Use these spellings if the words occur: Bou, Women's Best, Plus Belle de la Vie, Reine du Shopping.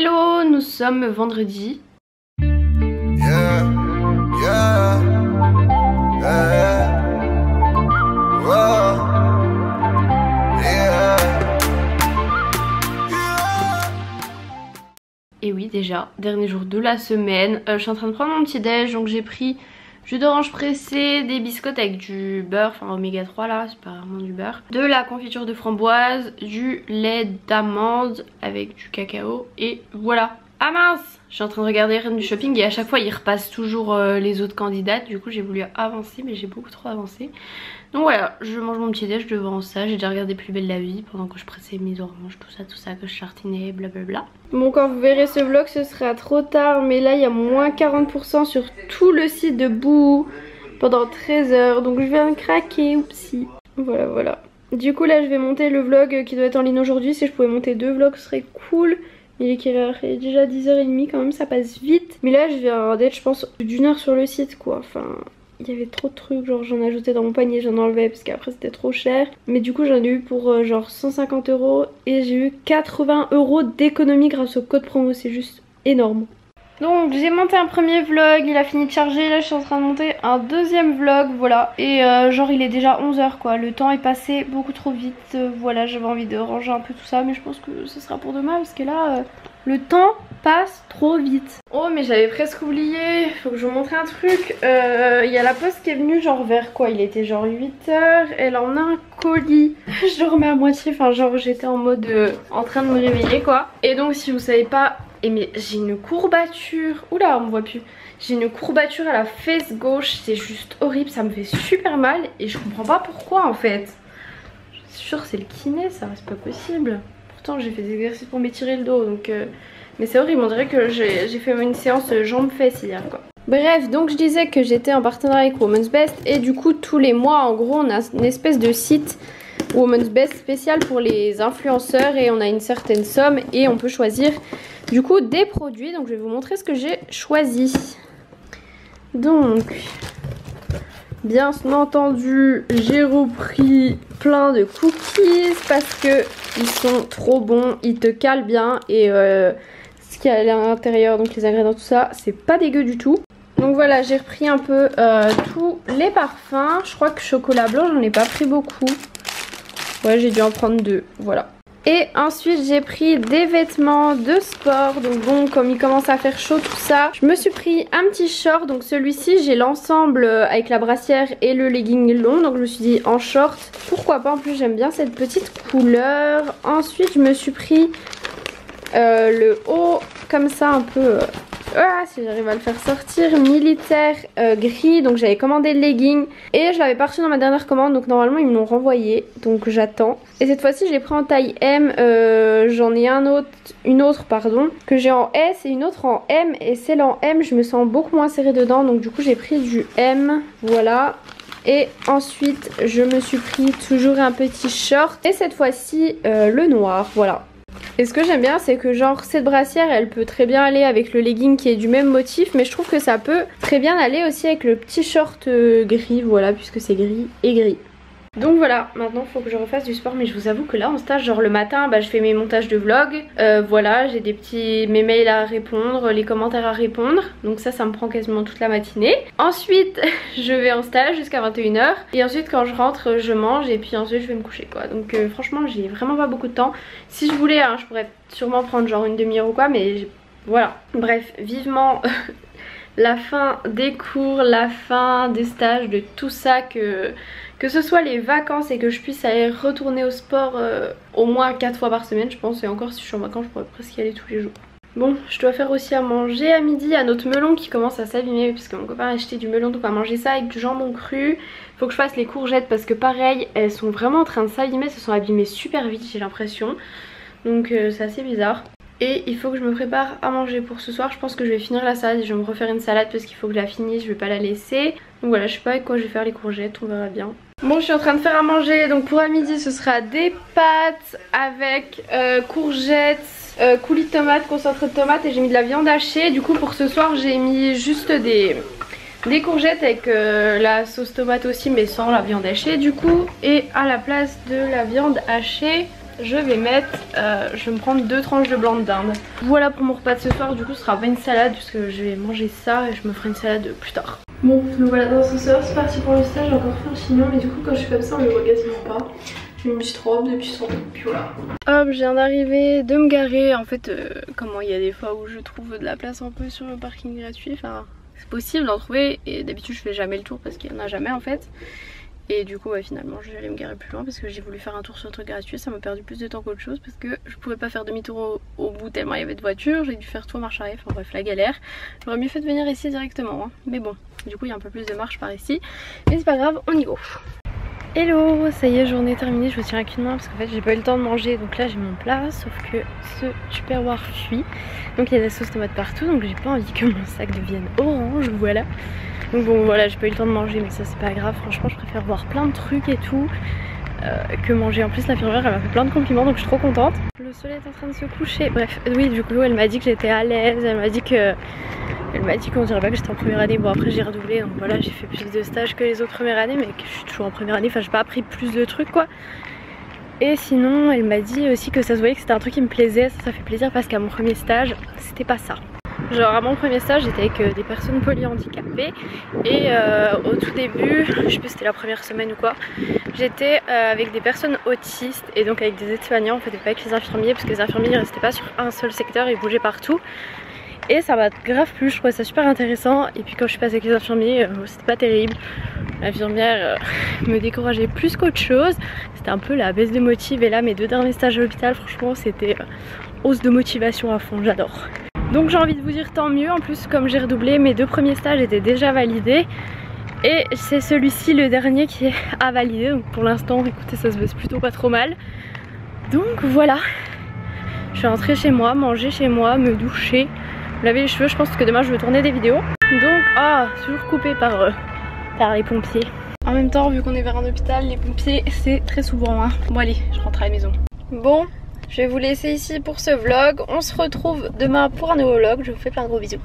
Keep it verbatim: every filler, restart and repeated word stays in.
Hello, nous sommes vendredi. Yeah, yeah, yeah, wow, yeah, yeah. Et oui, déjà, dernier jour de la semaine. Euh, je suis en train de prendre mon petit déj, donc j'ai pris jus d'orange pressé, des biscottes avec du beurre, enfin oméga trois là, c'est pas vraiment du beurre, de la confiture de framboise, du lait d'amande avec du cacao et voilà. Ah mince, je suis en train de regarder Reine du Shopping et à chaque fois ils repassent toujours euh, les autres candidates, du coup j'ai voulu avancer mais j'ai beaucoup trop avancé. Donc voilà, je mange mon petit déj devant ça, j'ai déjà regardé Plus Belle de la Vie pendant que je pressais mes oranges, tout ça, tout ça, que je tartinais, blablabla. Bon, quand vous verrez ce vlog ce sera trop tard, mais là il y a moins quarante pour cent sur tout le site de Bou pendant treize heures, donc je viens de craquer, oupsie. Voilà, voilà. Du coup là je vais monter le vlog qui doit être en ligne aujourd'hui, si je pouvais monter deux vlogs ce serait cool. Il est quelle heure? Il est déjà dix heures trente quand même, ça passe vite. Mais là je viens d'être je pense d'une heure sur le site quoi, enfin... Il y avait trop de trucs, genre j'en ajoutais dans mon panier, j'en enlevais parce qu'après c'était trop cher. Mais du coup j'en ai eu pour euh, genre cent cinquante euros et j'ai eu quatre-vingts euros d'économie grâce au code promo, c'est juste énorme. Donc j'ai monté un premier vlog, il a fini de charger, là je suis en train de monter un deuxième vlog, voilà. Et euh, genre il est déjà onze heures quoi, le temps est passé beaucoup trop vite, euh, voilà, j'avais envie de ranger un peu tout ça. Mais je pense que ce sera pour demain parce que là euh, le temps passe trop vite. Oh mais j'avais presque oublié, faut que je vous montre un truc. Il euh, y a la poste qui est venue genre vers quoi, il était genre huit heures, elle en a un colis. Je dormais à moitié, enfin genre j'étais en mode euh, en train de me réveiller quoi. Et donc si vous savez pas... Et mais j'ai une courbature, oula on me voit plus, j'ai une courbature à la fesse gauche, c'est juste horrible, ça me fait super mal et je comprends pas pourquoi en fait. Je suis sûre c'est le kiné ça, c'est pas possible. Pourtant j'ai fait des exercices pour m'étirer le dos donc... Euh... Mais c'est horrible, on dirait que j'ai fait une séance jambes-fesses hier quoi. Bref, donc je disais que j'étais en partenariat avec Women's Best et du coup tous les mois en gros on a une espèce de site... Women's Best spécial pour les influenceurs et on a une certaine somme et on peut choisir du coup des produits, donc je vais vous montrer ce que j'ai choisi. Donc bien entendu j'ai repris plein de cookies parce que ils sont trop bons, ils te calent bien et euh, ce qu'il y a à l'intérieur, donc les ingrédients tout ça, c'est pas dégueu du tout. Donc voilà, j'ai repris un peu euh, tous les parfums, je crois que chocolat blanc j'en ai pas pris beaucoup. Ouais, j'ai dû en prendre deux, voilà. Et ensuite j'ai pris des vêtements de sport, donc bon comme il commence à faire chaud tout ça, je me suis pris un petit short, donc celui-ci j'ai l'ensemble avec la brassière et le legging long, donc je me suis dit en short, pourquoi pas, en plus j'aime bien cette petite couleur. Ensuite je me suis pris euh, le haut comme ça un peu... Euh... Ah, si j'arrive à le faire sortir, militaire euh, gris, donc j'avais commandé le legging et je l'avais pas reçu dans ma dernière commande donc normalement ils me l'ont renvoyé donc j'attends. Et cette fois-ci je l'ai pris en taille M, euh, j'en ai un autre, une autre pardon que j'ai en S et une autre en M et celle en M je me sens beaucoup moins serrée dedans donc du coup j'ai pris du M, voilà. Et ensuite je me suis pris toujours un petit short et cette fois-ci euh, le noir, voilà. Et ce que j'aime bien c'est que genre cette brassière elle peut très bien aller avec le legging qui est du même motif, mais je trouve que ça peut très bien aller aussi avec le petit short gris, voilà, puisque c'est gris et gris. Donc voilà, maintenant faut que je refasse du sport, mais je vous avoue que là en stage genre le matin bah, je fais mes montages de vlog, euh, voilà, j'ai des petits mes mails à répondre, les commentaires à répondre, donc ça ça me prend quasiment toute la matinée. Ensuite je vais en stage jusqu'à vingt et une heures et ensuite quand je rentre je mange et puis ensuite je vais me coucher quoi. Donc euh, franchement j'ai vraiment pas beaucoup de temps, si je voulais hein, je pourrais sûrement prendre genre une demi-heure ou quoi, mais voilà. Bref, vivement la fin des cours, la fin des stages, de tout ça, que, que ce soit les vacances et que je puisse aller retourner au sport euh, au moins quatre fois par semaine je pense, et encore si je suis en vacances je pourrais presque y aller tous les jours. Bon, je dois faire aussi à manger à midi à notre melon qui commence à s'abîmer puisque mon copain a acheté du melon, donc on va manger ça avec du jambon cru. Faut que je fasse les courgettes parce que pareil elles sont vraiment en train de s'abîmer, elles se sont abîmées super vite j'ai l'impression, donc euh, c'est assez bizarre. Et il faut que je me prépare à manger pour ce soir. Je pense que je vais finir la salade et je vais me refaire une salade parce qu'il faut que je la finisse, je vais pas la laisser. Donc voilà, je sais pas avec quoi je vais faire les courgettes, on verra bien. Bon, je suis en train de faire à manger, donc pour à midi ce sera des pâtes avec euh, courgettes, euh, coulis de tomates, concentré de tomates et j'ai mis de la viande hachée. Du coup pour ce soir j'ai mis juste des, des courgettes avec euh, la sauce tomate aussi mais sans la viande hachée du coup. Et à la place de la viande hachée... je vais mettre, euh, je vais me prendre deux tranches de blanc de dinde. Voilà pour mon repas de ce soir, du coup ce sera pas une salade puisque je vais manger ça et je me ferai une salade plus tard. Bon, nous voilà dans ce soir, c'est parti pour le stage, j'ai encore fait un chignon mais du coup quand je suis comme ça on le voit quasiment pas. J'ai une petite robe, des petits sandales, puis voilà. Hop, je viens d'arriver, de me garer, en fait euh, comment il y a des fois où je trouve de la place un peu sur le parking gratuit, enfin c'est possible d'en trouver et d'habitude je fais jamais le tour parce qu'il y en a jamais en fait. Et du coup bah, finalement je vais aller me garer plus loin parce que j'ai voulu faire un tour sur un truc gratuit, ça m'a perdu plus de temps qu'autre chose parce que je pouvais pas faire demi-tour au, au bout tellement il y avait de voitures, j'ai dû faire tout marche arrière, enfin bref la galère. J'aurais mieux fait de venir ici directement hein. Mais bon, du coup il y a un peu plus de marche par ici, mais c'est pas grave, on y va. Hello, ça y est, journée terminée, je vous tiens avec une main parce qu'en fait j'ai pas eu le temps de manger, donc là j'ai mon plat, sauf que ce tupperware fuit, donc il y a de la sauce tomate partout, donc j'ai pas envie que mon sac devienne orange, voilà. Donc bon voilà, j'ai pas eu le temps de manger mais ça c'est pas grave, franchement je préfère voir plein de trucs et tout euh, que manger. En plus l'infirmière elle m'a fait plein de compliments donc je suis trop contente. Le soleil est en train de se coucher, bref oui du coup elle m'a dit que j'étais à l'aise, elle m'a dit que... Elle m'a dit qu'on dirait pas que j'étais en première année, bon après j'ai redoublé donc voilà j'ai fait plus de stages que les autres premières années mais que je suis toujours en première année, enfin j'ai pas appris plus de trucs quoi. Et sinon elle m'a dit aussi que ça se voyait que c'était un truc qui me plaisait, ça ça fait plaisir parce qu'à mon premier stage c'était pas ça. Genre à mon premier stage j'étais avec des personnes polyhandicapées et euh, au tout début, je sais plus c'était la première semaine ou quoi, j'étais euh, avec des personnes autistes et donc avec des aides-soignants, en fait pas avec les infirmiers parce que les infirmiers ils restaient pas sur un seul secteur, ils bougeaient partout. Et ça m'a grave plu, je trouvais ça super intéressant. Et puis quand je suis passée avec les infirmiers, euh, c'était pas terrible. L'infirmière euh, me décourageait plus qu'autre chose. C'était un peu la baisse de motive. Et là, mes deux derniers stages à l'hôpital, franchement, c'était euh, hausse de motivation à fond, j'adore. Donc j'ai envie de vous dire tant mieux. En plus, comme j'ai redoublé, mes deux premiers stages étaient déjà validés. Et c'est celui-ci, le dernier, qui est à valider. Donc pour l'instant, écoutez, ça se passe plutôt pas trop mal. Donc voilà. Je suis rentrée chez moi, manger chez moi, me doucher. Laver les cheveux, je pense que demain je vais tourner des vidéos. Donc, ah, toujours coupé par, euh, par les pompiers. En même temps, vu qu'on est vers un hôpital, les pompiers c'est très souvent hein. Bon allez, je rentre à la maison. Bon, je vais vous laisser ici pour ce vlog. On se retrouve demain pour un nouveau vlog. Je vous fais plein de gros bisous.